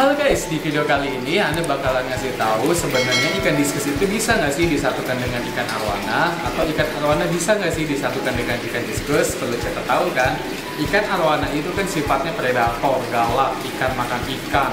Halo guys, di video kali ini Anda bakalan ngasih tahu sebenarnya ikan discus itu bisa nggak sih disatukan dengan ikan arwana, atau ikan arwana bisa nggak sih disatukan dengan ikan discus? Perlu kita tahu kan, ikan arwana itu kan sifatnya predator, galak, ikan makan ikan,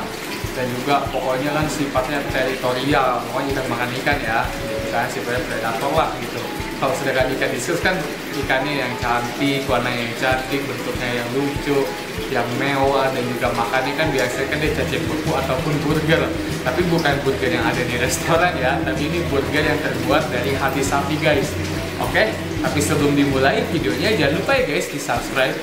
dan juga pokoknya kan sifatnya teritorial, pokoknya ikan makan ikan ya, misalnya sifatnya predator lah gitu. Kalau sedangkan ikan discus kan ikannya yang cantik, warnanya yang cantik, bentuknya yang lucu, yang mewah, dan juga makannya kan biasanya kan dia cacing kuku ataupun burger. Tapi bukan burger yang ada di restoran ya, tapi ini burger yang terbuat dari hati sapi guys. Oke, tapi sebelum dimulai videonya jangan lupa ya guys di subscribe.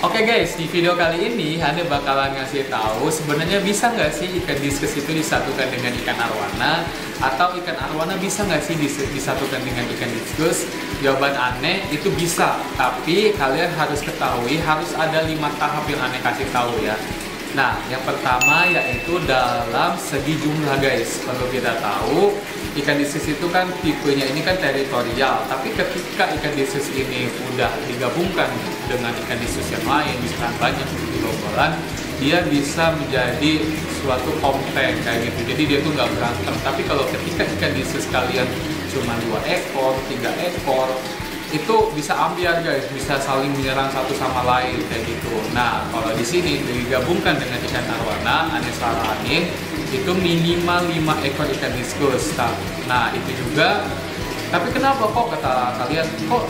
Oke guys, di video kali ini Anda bakalan ngasih tahu sebenarnya bisa nggak sih ikan discus itu disatukan dengan ikan arwana, atau ikan arwana bisa nggak sih disatukan dengan ikan discus? Jawaban aneh itu bisa, tapi kalian harus ketahui harus ada 5 tahap yang aneh kasih tahu ya. Nah, yang pertama yaitu dalam segi jumlah guys. Perlu kita tahu ikan discus itu kan tipenya ini kan teritorial, tapi ketika ikan discus ini udah digabungkan dengan ikan discus yang lain, misalkan banyak di gerombolan, dia bisa menjadi suatu komplek kayak gitu. Jadi dia tuh nggak berantem. Tapi kalau ketika ikan discus kalian cuma 2 ekor, 3 ekor, itu bisa ambiar guys, bisa saling menyerang satu sama lain kayak gitu. Nah, kalau di sini digabungkan dengan ikan arwana, Anda saranin itu minimal 5 ekor ikan discus. Nah, itu juga. Tapi kenapa kok kata kalian kok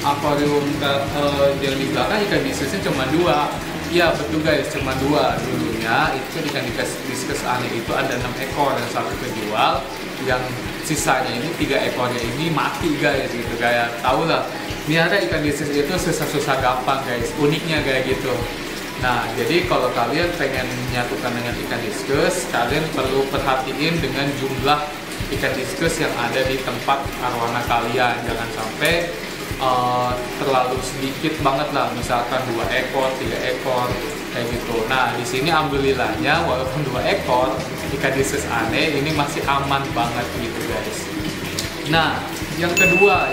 akuarium yang di belakang ikan discusnya cuma 2? Iya betul guys, cuma 2. Dulunya itu ikan discus aneh itu ada 6 ekor, yang 1 kejual, yang sisanya ini 3 ekornya ini mati guys gitu. Kayak tau lah, ini ada ikan discus itu susah-susah gampang guys, uniknya kayak gitu. Nah, jadi kalau kalian pengen menyatukan dengan ikan discus, kalian perlu perhatiin dengan jumlah ikan discus yang ada di tempat arwana kalian. Jangan sampai terlalu sedikit banget lah, misalkan 2 ekor, 3 ekor kayak gitu. Nah, di sini alhamdulillahnya walaupun 2 ekor ikan discus aneh ini masih aman banget gitu guys. Nah, yang kedua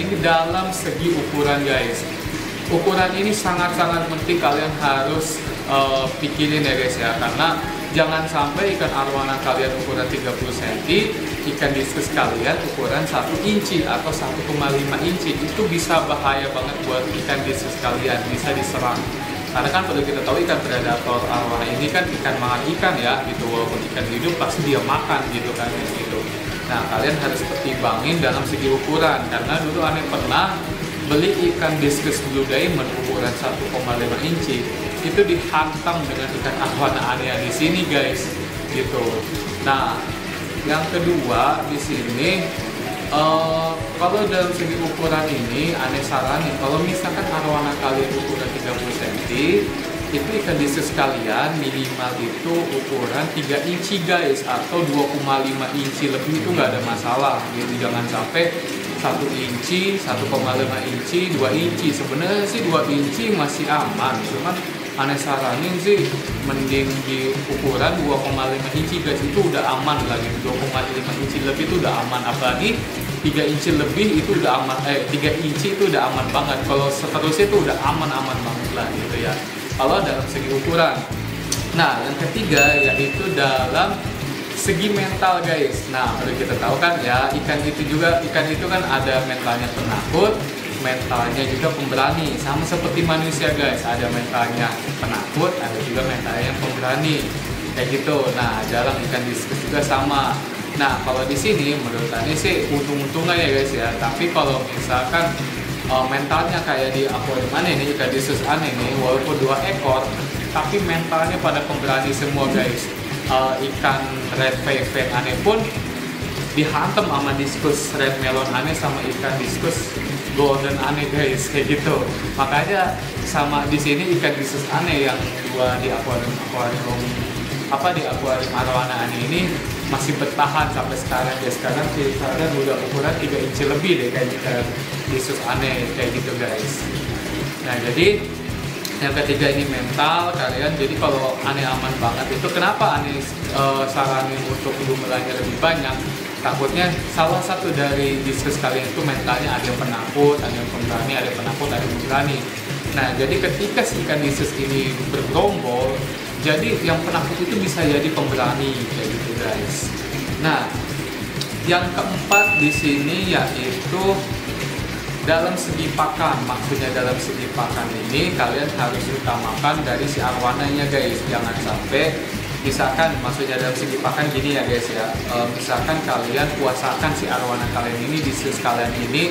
ini dalam segi ukuran guys. Ukuran ini sangat-sangat penting, kalian harus pikirin ya guys ya, karena jangan sampai ikan arwana kalian ukuran 30 cm, ikan discus kalian ukuran 1 inci atau 1,5 inci. Itu bisa bahaya banget buat ikan discus kalian, bisa diserang. Karena kan perlu kita tahu ikan predator arwana ini kan ikan makan ikan ya gitu, walaupun ikan hidup pasti dia makan gitu kan gitu. Nah, kalian harus pertimbangin dalam segi ukuran, karena dulu aneh pernah beli ikan discus blue diamond ukuran 1,5 inci itu dihantam dengan ikan arwana aneh di sini guys gitu. Nah, yang kedua di sini kalau dalam segi ukuran ini aneh saranin kalau misalkan arwana kalian ukuran 30 cm, itu ikan discus kalian minimal itu ukuran 3 inci guys, atau 2,5 inci lebih itu nggak ada masalah gitu. Jangan sampai 1 inci, 1,5 inci, 2 inci. Sebenarnya sih 2 inci masih aman, cuman aneh saranin sih mending di ukuran 2,5 inci guys, itu udah aman lagi. 2,5 inci lebih itu udah aman, apalagi 3 inci lebih itu udah aman, 3 inci itu udah aman banget. Kalau seterusnya itu udah aman-aman banget lah gitu ya, kalau dalam segi ukuran. Nah, yang ketiga yaitu dalam segi mental guys. Nah, perlu kita tahu kan ya, ikan itu kan ada mentalnya penakut, mentalnya juga pemberani. Sama seperti manusia guys, ada mentalnya penakut, ada juga mentalnya pemberani kayak gitu. Nah, dalam ikan discus juga sama. Nah, kalau di sini menurut Anda sih untung-untungan ya guys ya. Tapi kalau misalkan mentalnya kayak di akuarium aneh ini, ikan discus aneh nih, walaupun 2 ekor tapi mentalnya pada pemberani semua guys. Ikan red velvet aneh pun dihantam sama discus, red melon aneh sama ikan discus golden aneh guys kayak gitu. Makanya sama di sini ikan discus aneh yang 2 di akuarium arwana aneh ini masih bertahan sampai sekarang guys. Sekarang kira-kira udah ukuran 3 inci lebih deh kayak ikan discus aneh kayak gitu guys. Nah, jadi yang ketiga ini mental kalian. Jadi kalau aneh aman banget itu, kenapa aneh saranin untuk jumlahnya lebih banyak? Takutnya salah satu dari diskus kalian itu mentalnya ada yang penakut, ada yang pemberani, ada yang penakut, ada yang pemberani. Nah, jadi ketika sikap diskus ini bergerombol, jadi yang penakut itu bisa jadi pemberani, kayak gitu guys. Nah, yang keempat di sini yaitu dalam segi pakan. Maksudnya dalam segi pakan ini kalian harus utamakan dari si arwananya guys. Jangan sampai misalkan, maksudnya dalam segi pakan gini ya guys ya, misalkan kalian puasakan si arwana kalian ini, diskus kalian ini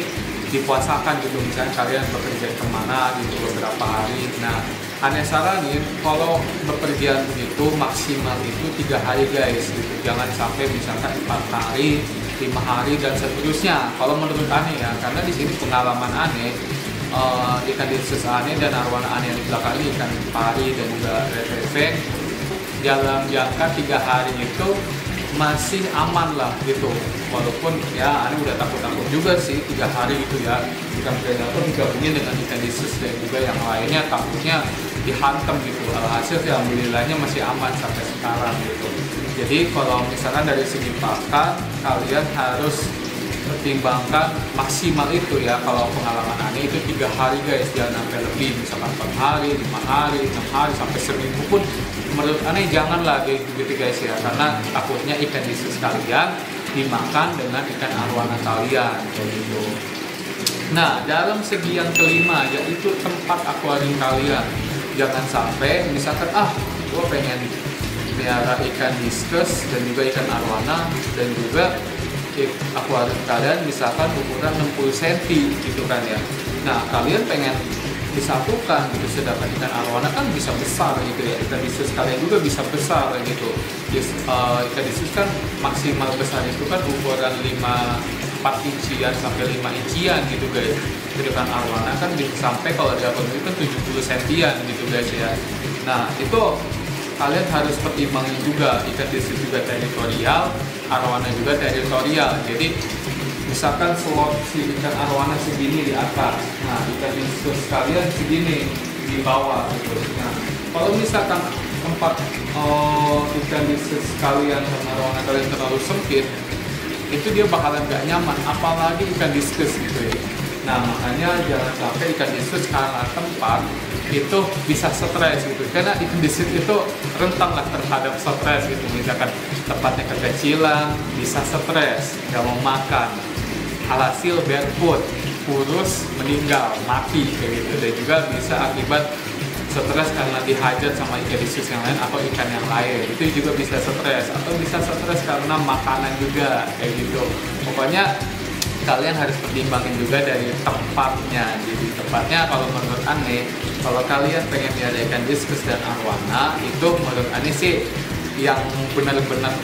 dipuasakan gitu, misalkan kalian bekerja kemana gitu beberapa hari. Nah, aneh saranin kalau bepergian begitu maksimal itu 3 hari guys gitu. Jangan sampai misalkan 4 hari, 5 hari dan seterusnya, kalau menurut aneh ya. Karena di sini pengalaman aneh, ikan diskus aneh dan arwana aneh yang di belakang ini, ikan pari dan juga RTV, dalam jangka 3 hari itu masih aman lah gitu. Walaupun ya aneh udah takut-takut juga sih 3 hari itu ya, ikan predator digabungin dengan ikan diskus dan juga yang lainnya, takutnya dihantam gitu. Alhasil ya alhamdulillahnya masih aman sampai sekarang gitu. Jadi kalau misalkan dari segi pakan kalian harus pertimbangkan maksimal itu ya. Kalau pengalaman aneh itu 3 hari guys, jangan sampai lebih, misalkan 4 hari, 5 hari, 6 hari, sampai seminggu pun menurut aneh janganlah gitu guys ya. Karena takutnya ikan diskus kalian dimakan dengan ikan arwana kalian kayak gitu. Nah, dalam segi yang kelima yaitu tempat akuarium kalian. Jangan sampai misalkan gue pengen melihara ikan diskus dan juga ikan arwana, dan juga akuarium kalian misalkan ukuran 60 cm gitu kan ya. Nah, kalian pengen disatukan gitu, sedangkan ikan arwana kan bisa besar gitu ya, ikan diskus kalian juga bisa besar gitu. Ikan diskus kan maksimal besar itu kan ukuran 4 incian sampai 5 incian gitu guys. Sedangkan arwana kan sampai kalau diapun itu 70 cm gitu guys ya. Nah, itu kalian harus pertimbangin juga. Ikan diskus juga teritorial, arwana juga teritorial. Jadi misalkan slot si ikan arwana segini di atas, nah ikan diskus kalian segini di bawah gitu. Nah, kalau misalkan tempat ikan diskus kalian dan arwana kalian terlalu sempit, itu dia bakalan gak nyaman, apalagi ikan diskus gitu ya. Nah, makanya jangan sampai ikan diskus karena tempat itu bisa stres gitu. Karena ikan diskus itu rentan lah terhadap stres gitu. Misalkan tempatnya kekecilan, bisa stres, nggak mau makan, alhasil barefoot, kurus, meninggal, mati kayak gitu. Dan juga bisa akibat stres karena dihajat sama ikan diskus yang lain atau ikan yang lain, itu juga bisa stres. Atau bisa stres karena makanan juga kayak gitu. Pokoknya kalian harus pertimbangin juga dari tempatnya. Jadi tempatnya kalau menurut aneh, kalau kalian pengen ada ikan diskus dan arwana, itu menurut aneh sih yang benar-benar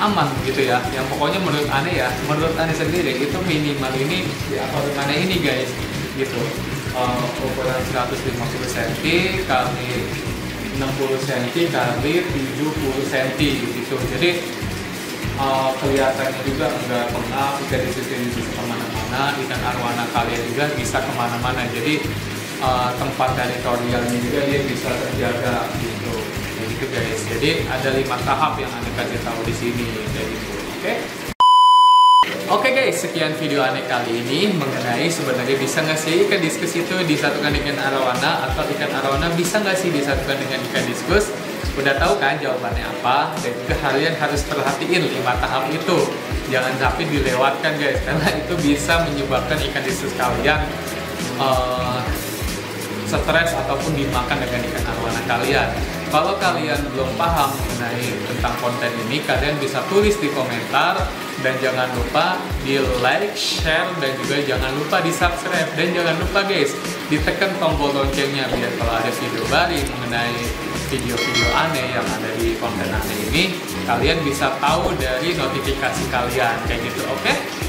aman gitu ya. Yang pokoknya menurut aneh ya, menurut aneh sendiri itu minimal ini di akuarium aneh ini guys gitu. Ukuran 150 cm kali 60 cm kali 70 cm gitu. Jadi kelihatannya juga nggak pernah ikan diskus bisa kemana-mana, ikan arwana kalian juga bisa kemana-mana. Jadi tempat teritorialnya juga dia bisa terjaga gitu. Jadi itu guys, jadi ada 5 tahap yang aneh kasih tahu di sini kayak gitu. Oke guys, sekian video aneh kali ini mengenai sebenarnya bisa nggak sih ikan diskus itu disatukan dengan arwana, atau ikan arwana bisa nggak sih disatukan dengan ikan diskus. Udah tahu kan jawabannya apa, dan juga kalian harus perhatiin 5 tahap itu. Jangan sampai dilewatkan guys, karena itu bisa menyebabkan ikan diskus kalian stres ataupun dimakan dengan ikan arwana kalian. Kalau kalian belum paham mengenai tentang konten ini, kalian bisa tulis di komentar, dan jangan lupa di like, share, dan juga jangan lupa di subscribe, dan jangan lupa guys ditekan tombol loncengnya biar kalau ada video baru mengenai video-video aneh yang ada di konten aneh ini, kalian bisa tahu dari notifikasi kalian kayak gitu. Oke?